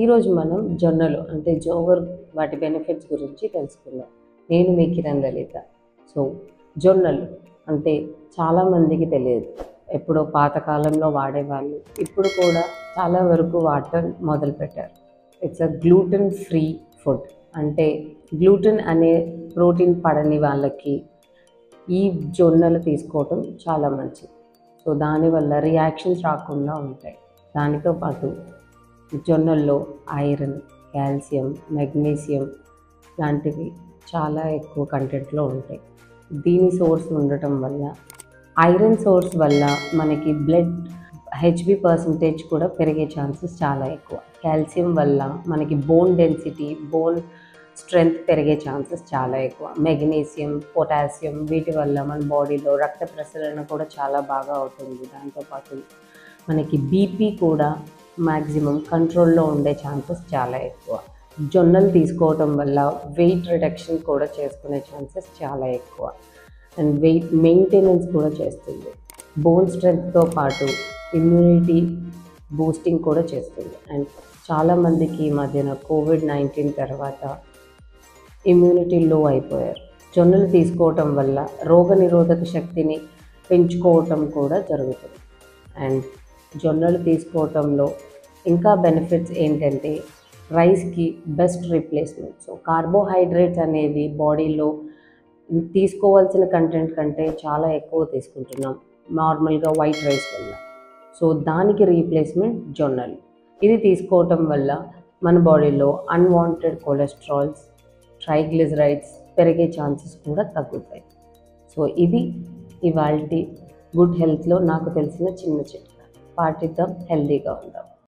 ఈరోజు మనం జొన్నలు అంటే జోవర్ వాటి బెనిఫిట్స్ గురించి తెలుసుకుందాం. నేను మీ కిరణ్ లలిత. సో జొన్నలు అంటే చాలామందికి తెలియదు. ఎప్పుడో పాతకాలంలో వాడేవాళ్ళు, ఇప్పుడు కూడా చాలా వరకు వాడటం మొదలుపెట్టారు. It's a gluten free food. అంటే గ్లూటెన్ అనే ప్రోటీన్ పడని వాళ్ళకి ఈ జొన్నలు తీసుకోవటం చాలా మంచిది. సో దానివల్ల రియాక్షన్స్ రాకుండా ఉంటాయి. దానితో పాటు జొన్నల్లో ఐరన్, కాల్షియం, మెగ్నీషియం లాంటివి చాలా ఎక్కువ కంటెంట్లో ఉంటాయి. దీని సోర్స్ ఉండటం వల్ల, ఐరన్ సోర్స్ వల్ల మనకి బ్లడ్ హెచ్బి పర్సంటేజ్ కూడా పెరిగే ఛాన్సెస్ చాలా ఎక్కువ. కాల్షియం వల్ల మనకి బోన్ డెన్సిటీ, బోన్ స్ట్రెంగ్త్ పెరిగే ఛాన్సెస్ చాలా ఎక్కువ. మెగ్నీషియం, పొటాషియం వీటి వల్ల మన బాడీలో రక్త ప్రసరణ కూడా చాలా బాగా అవుతుంది. దాంతోపాటు మనకి బీపీ కూడా మ్యాక్సిమం కంట్రోల్లో ఉండే ఛాన్సెస్ చాలా ఎక్కువ. జొన్నలు తీసుకోవటం వల్ల వెయిట్ రిడక్షన్ కూడా చేసుకునే ఛాన్సెస్ చాలా ఎక్కువ. అండ్ వెయిట్ మెయింటెనెన్స్ కూడా చేస్తుంది. బోన్ స్ట్రెంగ్త్తో పాటు ఇమ్యూనిటీ బూస్టింగ్ కూడా చేస్తుంది. అండ్ చాలామందికి ఈ మధ్యన COVID-19 తర్వాత ఇమ్యూనిటీ లో అయిపోయారు. జొన్నలు తీసుకోవటం వల్ల రోగనిరోధక శక్తిని పెంచుకోవటం కూడా జరుగుతుంది. అండ్ జొన్నలు తీసుకోవటంలో ఇంకా బెనిఫిట్స్ ఏంటంటే రైస్కి బెస్ట్ రీప్లేస్మెంట్. సో కార్బోహైడ్రేట్స్ అనేవి బాడీలో తీసుకోవాల్సిన కంటెంట్ కంటే చాలా ఎక్కువ తీసుకుంటున్నాం నార్మల్గా వైట్ రైస్ వల్ల. సో దానికి రీప్లేస్మెంట్ జొన్నలు. ఇది తీసుకోవటం వల్ల మన బాడీలో అన్వాంటెడ్ కొలెస్ట్రాల్స్, ట్రైగ్లిజరైడ్స్ పెరిగే ఛాన్సెస్ కూడా తగ్గుతాయి. సో ఇది ఇవాల్టి గుడ్ హెల్త్లో నాకు తెలిసిన చిన్న చిట్కా. పాటిద్దాం, హెల్దీగా ఉందాం.